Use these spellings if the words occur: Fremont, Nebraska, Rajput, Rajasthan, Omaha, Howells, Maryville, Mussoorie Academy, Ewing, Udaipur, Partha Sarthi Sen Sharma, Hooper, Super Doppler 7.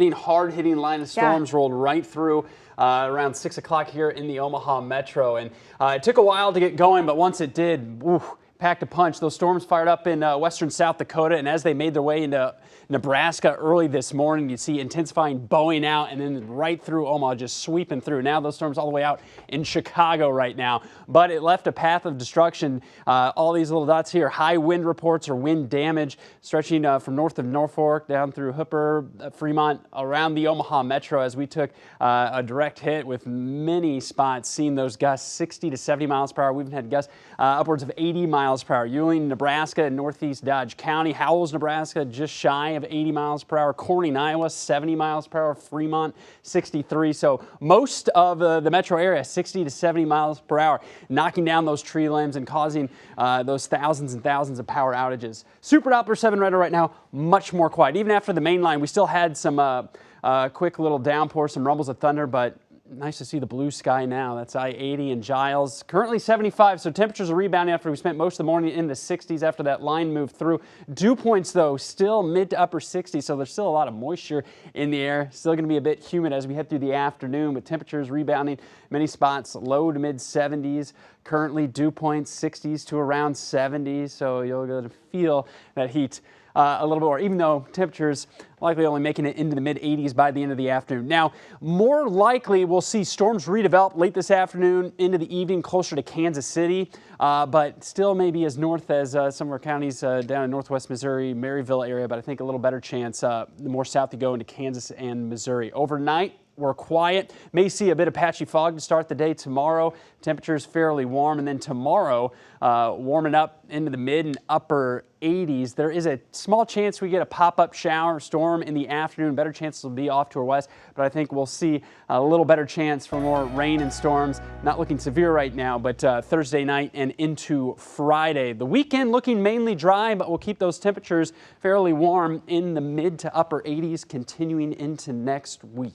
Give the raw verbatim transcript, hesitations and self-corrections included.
hitting hard, hitting line of storms yeah. rolled right through uh, around six o'clock here in the Omaha metro. And uh, it took a while to get going, but once it did, woof, packed a punch. Those storms fired up in uh, western South Dakota, and as they made their way into Nebraska early this morning, you see intensifying bowing out and then right through Omaha, just sweeping through. Now those storms all the way out in Chicago right now, but it left a path of destruction. Uh, all these little dots here, high wind reports or wind damage stretching uh, from north of Norfolk down through Hooper, uh, Fremont, around the Omaha metro as we took uh, a direct hit with many spots seeing those gusts sixty to seventy miles per hour. We've had gusts uh, upwards of eighty miles per hour. Ewing, Nebraska, and northeast Dodge County. Howells, Nebraska, just shy of eighty miles per hour. Corning, Iowa, seventy miles per hour. Fremont, sixty-three. So most of uh, the metro area, sixty to seventy miles per hour, knocking down those tree limbs and causing uh, those thousands and thousands of power outages. Super Doppler seven radar right now, much more quiet. Even after the main line, we still had some uh, uh, quick little downpour, some rumbles of thunder, but nice to see the blue sky now. That's I eighty and Giles. Currently seventy-five, so temperatures are rebounding after we spent most of the morning in the sixties after that line moved through. Dew points, though, still mid to upper sixties, so there's still a lot of moisture in the air. Still going to be a bit humid as we head through the afternoon, with temperatures rebounding many spots, low to mid seventies. Currently dew points sixties to around seventies, so you'll get to feel that heat Uh, a little bit more, even though temperatures likely only making it into the mid eighties by the end of the afternoon. Now, more likely we'll see storms redevelop late this afternoon into the evening closer to Kansas City, uh, but still maybe as north as uh, some of our counties uh, down in northwest Missouri, Maryville area, but I think a little better chance uh, the more south you go into Kansas and Missouri. Overnight, we're quiet. May see a bit of patchy fog to start the day tomorrow. Temperatures fairly warm, and then tomorrow uh, warming up into the mid and upper eighties. There is a small chance we get a pop-up shower or storm in the afternoon. Better chances will be off to our west, but I think we'll see a little better chance for more rain and storms. Not looking severe right now, but uh, Thursday night and into Friday. The weekend looking mainly dry, but we'll keep those temperatures fairly warm in the mid to upper eighties continuing into next week.